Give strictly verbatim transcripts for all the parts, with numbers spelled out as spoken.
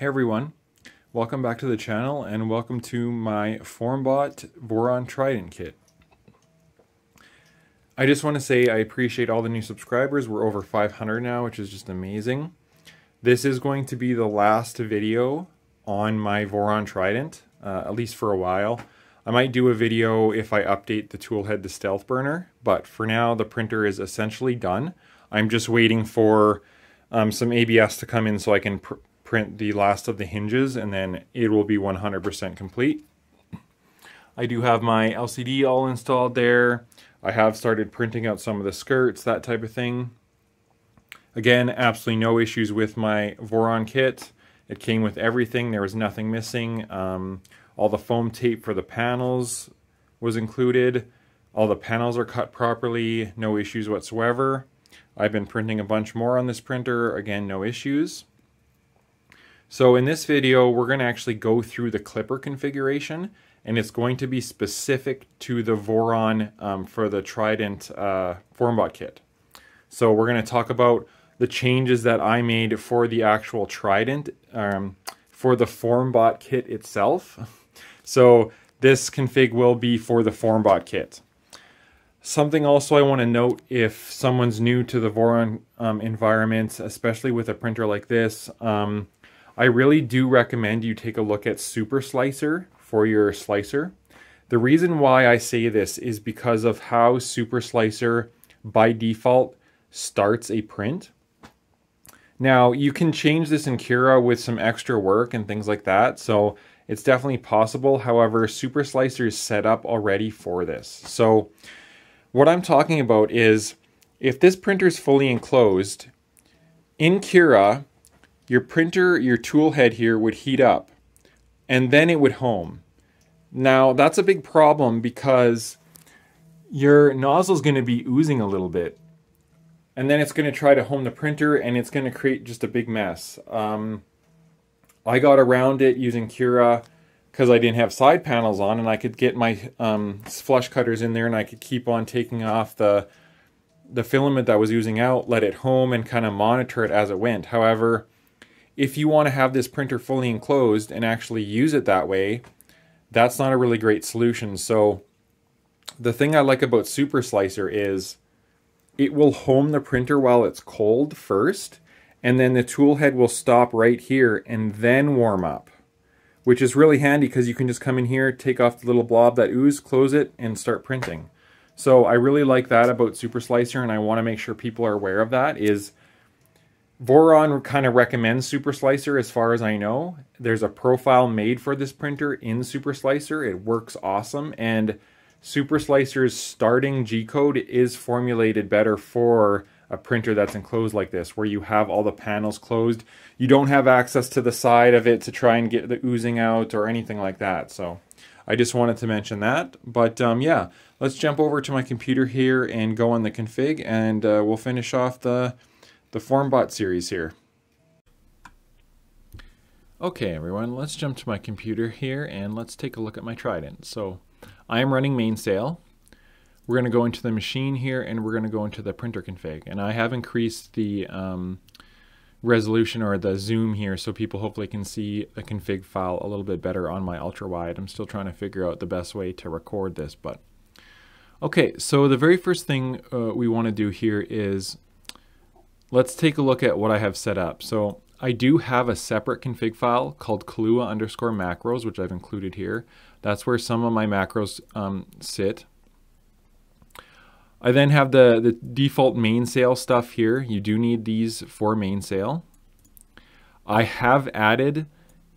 Hey everyone, welcome back to the channel and welcome to my FormBot Voron Trident kit. I just want to say I appreciate all the new subscribers. We're over five hundred now, which is just amazing. This is going to be the last video on my Voron Trident, uh, at least for a while. I might do a video if I update the toolhead to Stealth Burner, but for now the printer is essentially done. I'm just waiting for um, some A B S to come in so I can pr print the last of the hinges, and then it will be one hundred percent complete. I do have my L C D all installed there. I have started printing out some of the skirts, that type of thing. Again, absolutely no issues with my Voron kit. It came with everything. There was nothing missing. Um, all the foam tape for the panels was included. All the panels are cut properly. No issues whatsoever. I've been printing a bunch more on this printer. Again, no issues. So in this video, we're going to actually go through the Klipper configuration, and it's going to be specific to the Voron um, for the Trident uh, FormBot kit. So we're going to talk about the changes that I made for the actual Trident, um, for the FormBot kit itself. So this config will be for the FormBot kit. Something also I want to note, if someone's new to the Voron um, environment, especially with a printer like this, um, I really do recommend you take a look at Super Slicer for your slicer. The reason why I say this is because of how Super Slicer by default starts a print. Now you can change this in Cura with some extra work and things like that, so it's definitely possible. However, Super Slicer is set up already for this. So what I'm talking about is if this printer is fully enclosed, in Cura, your printer, your tool head here would heat up and then it would home. Now that's a big problem because your nozzle is going to be oozing a little bit, and then it's going to try to home the printer and it's going to create just a big mess. Um, I got around it using Cura because I didn't have side panels on, and I could get my um, flush cutters in there and I could keep on taking off the, the filament that was oozing out, let it home, and kind of monitor it as it went. However, if you want to have this printer fully enclosed and actually use it that way, that's not a really great solution. So the thing I like about Super Slicer is it will home the printer while it's cold first, and then the tool head will stop right here and then warm up, which is really handy because you can just come in here, take off the little blob that oozed, close it, and start printing. So I really like that about Super Slicer, and I want to make sure people are aware of that. Is Voron kind of recommends Super Slicer as far as I know. There's a profile made for this printer in Super Slicer. It works awesome, and Super Slicer's starting G-code is formulated better for a printer that's enclosed like this, where you have all the panels closed. You don't have access to the side of it to try and get the oozing out or anything like that. So I just wanted to mention that. But um, yeah, let's jump over to my computer here and go on the config, and uh, we'll finish off the the FormBot series here. Okay everyone, let's jump to my computer here and let's take a look at my Trident. So I am running Mainsail. We're going to go into the machine here and we're going to go into the printer config, and I have increased the um, resolution or the zoom here so people hopefully can see the config file a little bit better on my ultra wide. I'm still trying to figure out the best way to record this, but okay, so the very first thing uh, we want to do here is let's take a look at what I have set up. So I do have a separate config file called Klua underscore macros, which I've included here. That's where some of my macros um, sit. I then have the, the default Mainsail stuff here. You do need these for Mainsail. I have added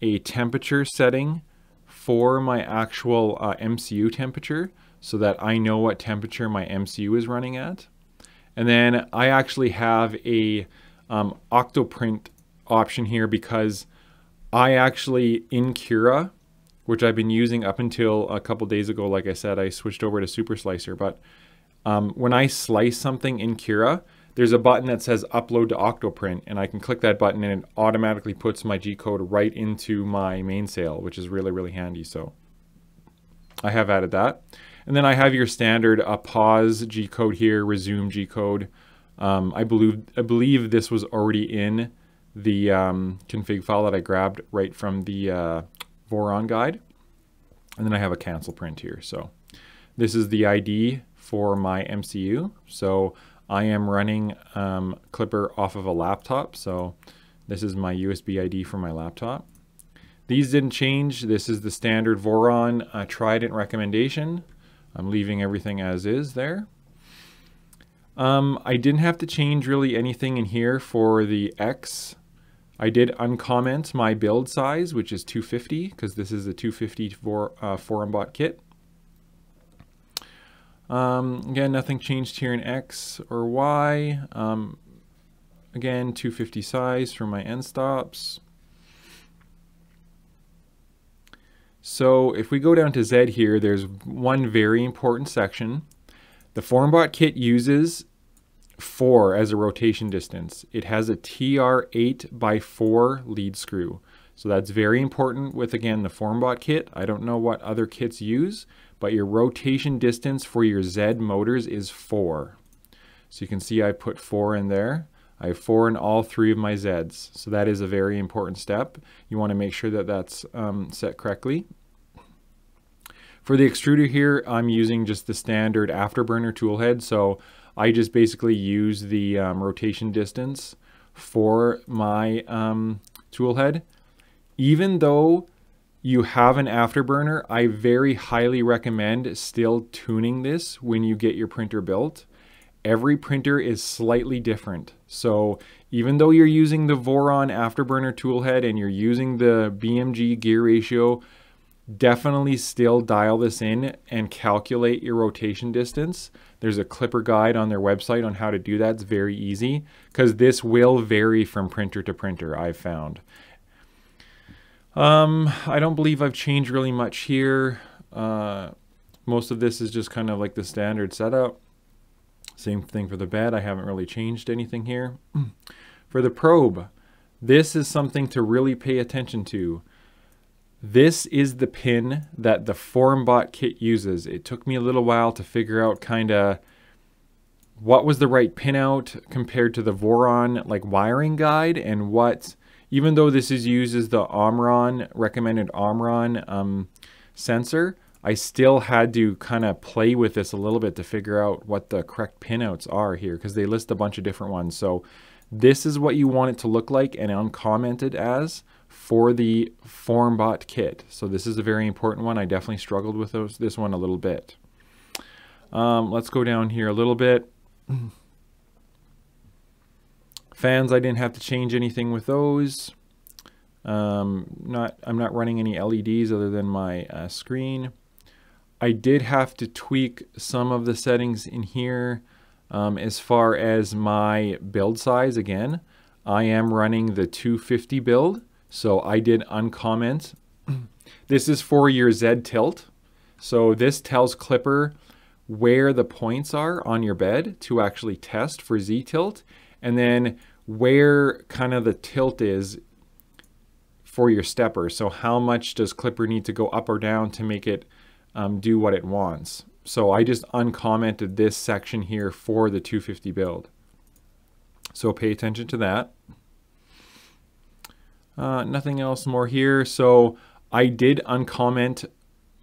a temperature setting for my actual uh, M C U temperature so that I know what temperature my M C U is running at. And then I actually have a um, OctoPrint option here because I actually, in Cura, which I've been using up until a couple days ago, like I said, I switched over to Super Slicer, but um, when I slice something in Cura, there's a button that says upload to OctoPrint, and I can click that button and it automatically puts my G-code right into my Mainsail, which is really, really handy. So I have added that. And then I have your standard uh, pause G-code here, resume G-code. Um, I, believe, I believe this was already in the um, config file that I grabbed right from the uh, Voron guide. And then I have a cancel print here. So this is the I D for my M C U. So I am running um, Klipper off of a laptop. So this is my U S B I D for my laptop. These didn't change. This is the standard Voron uh, Trident recommendation. I'm leaving everything as is there. Um, I didn't have to change really anything in here for the X. I did uncomment my build size, which is two fifty, because this is a two fifty for, uh, FormBot kit. Um, again, nothing changed here in X or Y. Um, again, two fifty size for my end stops. So if we go down to Z here, there's one very important section. The FormBot kit uses four as a rotation distance. It has a T R eight by four lead screw. So that's very important with, again, the FormBot kit. I don't know what other kits use, but your rotation distance for your Z motors is four. So you can see I put four in there. I have four in all three of my Zs. So that is a very important step. You want to make sure that that's um, set correctly. For the extruder here, I'm using just the standard Afterburner toolhead. So I just basically use the um, rotation distance for my um, toolhead. Even though you have an Afterburner, I very highly recommend still tuning this when you get your printer built. Every printer is slightly different. So even though you're using the Voron Afterburner toolhead and you're using the B M G gear ratio, definitely still dial this in and calculate your rotation distance. There's a Klipper guide on their website on how to do that. It's very easy because this will vary from printer to printer, I've found. Um, I don't believe I've changed really much here. Uh, most of this is just kind of like the standard setup. Same thing for the bed. I haven't really changed anything here. For the probe, this is something to really pay attention to. This is the pin that the FormBot kit uses. It took me a little while to figure out kind of what was the right pinout compared to the Voron like wiring guide, and what, even though this is used as the Omron, recommended Omron um, sensor, I still had to kind of play with this a little bit to figure out what the correct pinouts are here, because they list a bunch of different ones. So this is what you want it to look like and uncommented as for the FormBot kit. So this is a very important one. I definitely struggled with those, this one a little bit. Um, let's go down here a little bit. Fans, I didn't have to change anything with those. Um, not, I'm not running any L E Ds other than my uh, screen. I did have to tweak some of the settings in here um, as far as my build size. Again, I am running the two fifty build. So I did uncomment. This is for your Z tilt. So this tells Klipper where the points are on your bed to actually test for Z tilt, and then where kind of the tilt is for your stepper. So how much does Klipper need to go up or down to make it um, do what it wants? So I just uncommented this section here for the two fifty build. So pay attention to that. Uh, nothing else more here. So I did uncomment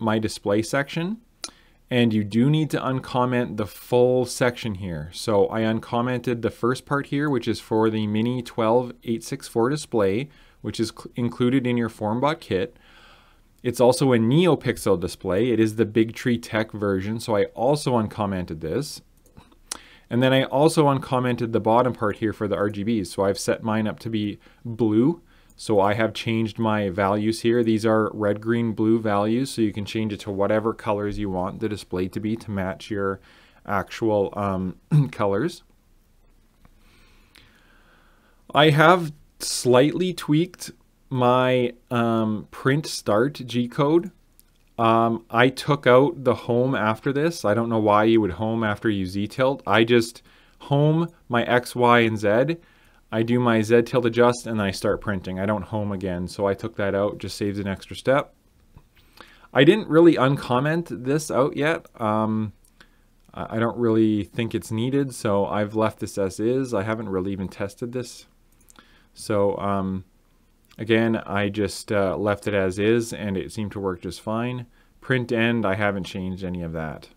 my display section, and you do need to uncomment the full section here. So I uncommented the first part here, which is for the Mini twelve eight sixty-four display, which is included in your FormBot kit. It's also a NeoPixel display. It is the BigTreeTech version. So I also uncommented this. And then I also uncommented the bottom part here for the R G Bs. So I've set mine up to be blue. So I have changed my values here. These are red, green, blue values. So you can change it to whatever colors you want the display to be to match your actual um, colors. I have slightly tweaked my um, print start G code. Um, I took out the home after this. I don't know why you would home after you Z tilt. I just home my X, Y, and Z. I do my Z tilt adjust and I start printing. I don't home again. So I took that out, just saves an extra step. I didn't really uncomment this out yet. Um, I don't really think it's needed. So I've left this as is. I haven't really even tested this. So um, again, I just uh, left it as is and it seemed to work just fine. Print end, I haven't changed any of that.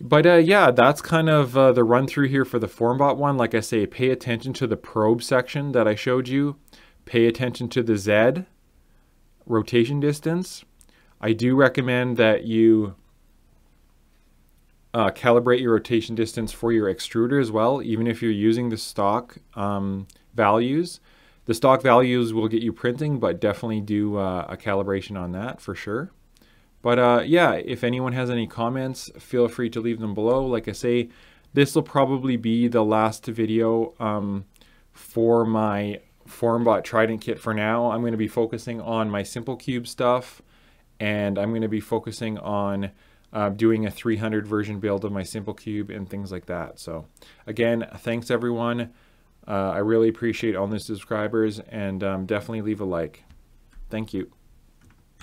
But uh, yeah, that's kind of uh, the run through here for the FormBot one. Like I say, pay attention to the probe section that I showed you. Pay attention to the Z, rotation distance. I do recommend that you uh, calibrate your rotation distance for your extruder as well, even if you're using the stock um, values. The stock values will get you printing, but definitely do uh, a calibration on that for sure. But uh, yeah, if anyone has any comments, feel free to leave them below. Like I say, this will probably be the last video um, for my FormBot Trident kit for now. I'm going to be focusing on my Simple Cube stuff, and I'm going to be focusing on uh, doing a three hundred version build of my Simple Cube and things like that. So again, thanks everyone. Uh, I really appreciate all the subscribers, and um, definitely leave a like. Thank you.